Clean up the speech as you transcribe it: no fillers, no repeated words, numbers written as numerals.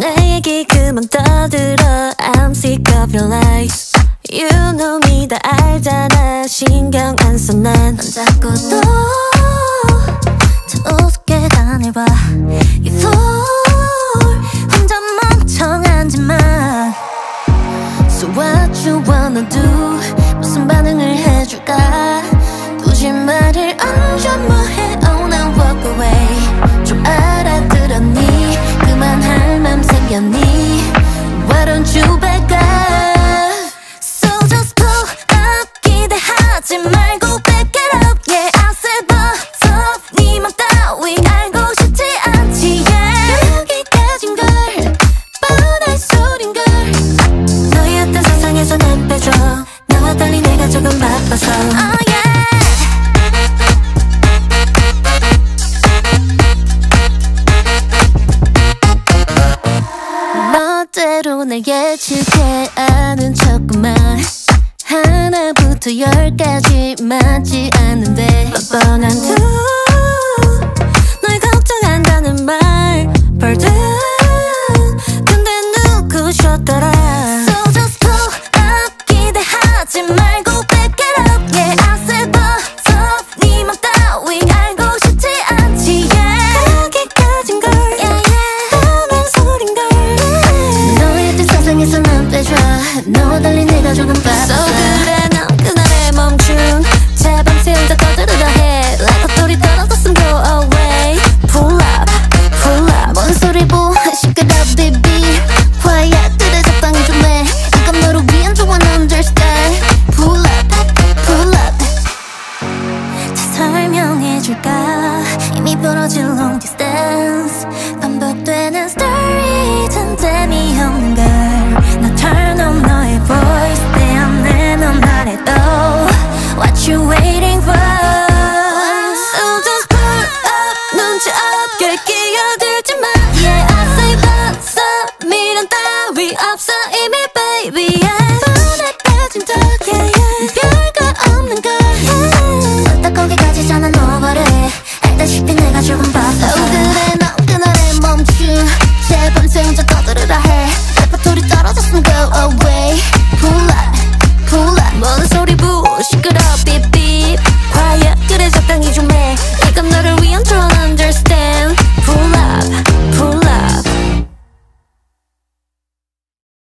내 얘기 그만 떠들어 I'm sick of your lies. You know me 다 알잖아. 신경 안 써 난 자꾸 또 저 우습게 다내봐. You fool 혼자 멍청하지만 So what you wanna do 무슨 반응을 해줄까. 굳이 말을 얹어 뭐해 Oh now walk away. 좀 알아들었니 그만할 맘 생겼니. Why don't you back up. 때로 날 예측해 아는 척만 하나부터 열까지 맞지 않는데 뻔뻔한 널 걱정한다는 말 Pardon 근데 누구셨더라.